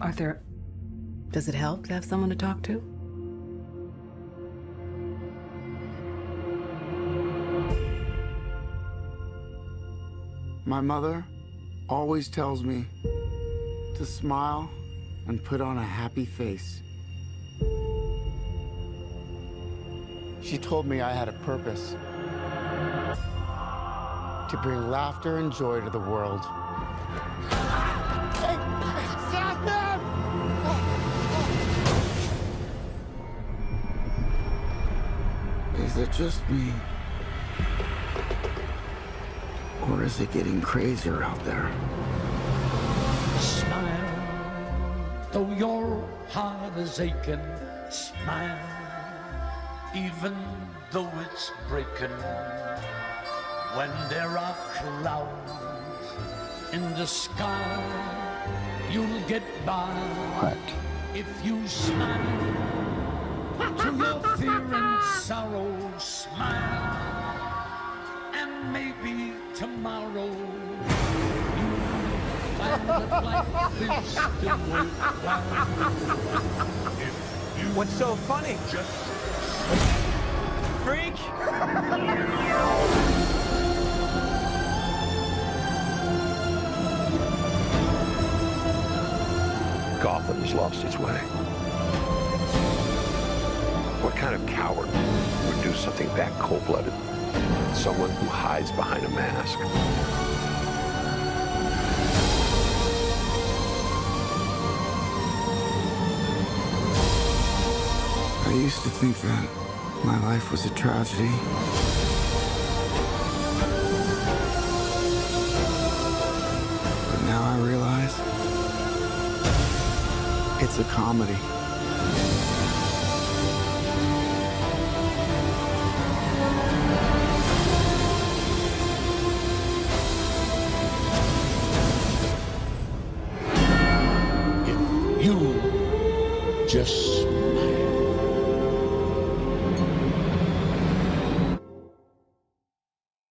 Arthur, does it help to have someone to talk to? My mother always tells me to smile and put on a happy face. She told me I had a purpose, to bring laughter and joy to the world. Hey, stop them! Is it just me? Or is it getting crazier out there? Smile, though your heart is aching. Smile, even though it's breaking. When there are clouds in the sky, you'll get by. What? If you smile to your fear and sorrow, smile. Maybe tomorrow you'll find that life is still worthwhile. If you What's so funny? Just freak! Gotham has lost its way. What kind of coward would do something that cold-blooded? Someone who hides behind a mask. I used to think that my life was a tragedy. But now I realize it's a comedy. Just